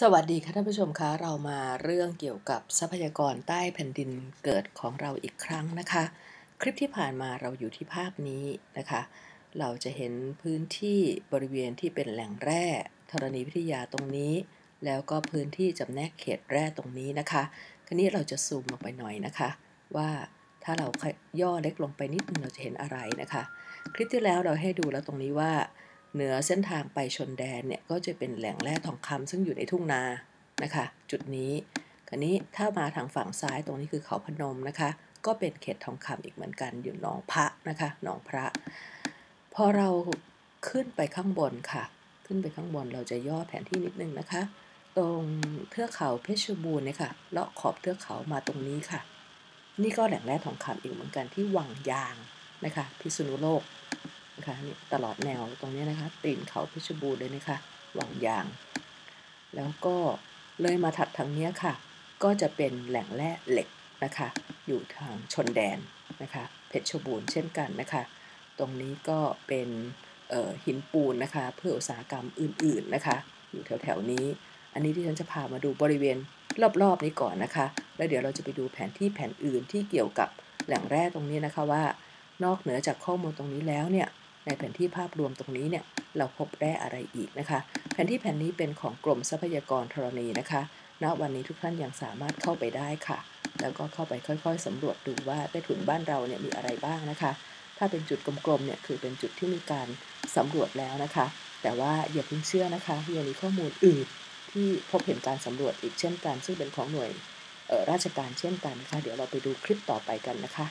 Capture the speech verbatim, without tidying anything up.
สวัสดีค่ะท่านผู้ชมคะเรามาเรื่องเกี่ยวกับทรัพยากรใต้แผ่นดินเกิดของเราอีกครั้งนะคะคลิปที่ผ่านมาเราอยู่ที่ภาพนี้นะคะเราจะเห็นพื้นที่บริเวณที่เป็นแหล่งแร่ธรณีวิทยาตรงนี้แล้วก็พื้นที่จำแนกเขตแร่ตรงนี้นะคะคราวนี้เราจะซูมลงไปหน่อยนะคะว่าถ้าเราย่อเล็กลงไปนิดนึงเราจะเห็นอะไรนะคะคลิปที่แล้วเราให้ดูแล้วตรงนี้ว่าเหนือเส้นทางไปชนแดนเนี่ยก็จะเป็นแหล่งแร่ทองคำซึ่งอยู่ในทุ่งนานะคะจุดนี้คราวนี้ถ้ามาทางฝั่งซ้ายตรงนี้คือเขาพนมนะคะก็เป็นเขตทองคำอีกเหมือนกันอยู่หนองพระนะคะหนองพระพอเราขึ้นไปข้างบนค่ะขึ้นไปข้างบนเราจะย่อแผนที่นิดนึงนะคะตรงเทือกเขาเพชรบูรณ์เนี่ยค่ะเลาะขอบเทือกเขามาตรงนี้ค่ะนี่ก็แหล่งแร่ทองคำอีกเหมือนกันที่วังยางนะคะพิษณุโลกนะคะนี่ตลอดแนวตรงนี้นะคะตีนเขาเพชรบูรณ์เลยนะคะวังยางแล้วก็เลยมาถัดทางนี้ค่ะก็จะเป็นแหล่งแร่เหล็กนะคะอยู่ทางชนแดนนะคะเพชรบูรณ์เช่นกันนะคะตรงนี้ก็เป็นหินปูนนะคะเพื่ออุตสาหกรรมอื่นๆนะคะอยู่แถวๆนี้อันนี้ที่ฉันจะพามาดูบริเวณรอบๆนี้ก่อนนะคะแล้วเดี๋ยวเราจะไปดูแผนที่แผนอื่นที่เกี่ยวกับแหล่งแร่ตรงนี้นะคะว่านอกเหนือจากข้อมูลตรงนี้แล้วเนี่ยในแผนที่ภาพรวมตรงนี้เนี่ยเราพบแร่อะไรอีกนะคะแผนที่แผนนี้เป็นของกรมทรัพยากรธรณีนะคะณวันนี้ทุกท่านยังสามารถเข้าไปได้ค่ะแล้วก็เข้าไปค่อยๆสำรวจดูว่าใต้ถุนบ้านเราเนี่ยมีอะไรบ้างนะคะถ้าเป็นจุดกลมๆเนี่ยคือเป็นจุดที่มีการสำรวจแล้วนะคะแต่ว่าอย่าเพิ่งเชื่อนะคะยังมีข้อมูลอื่นที่พบเห็นการสำรวจอีกเช่นกันซึ่งเป็นของหน่วยราชการเช่นกันนะคะเดี๋ยวเราไปดูคลิปต่อไปกันนะคะ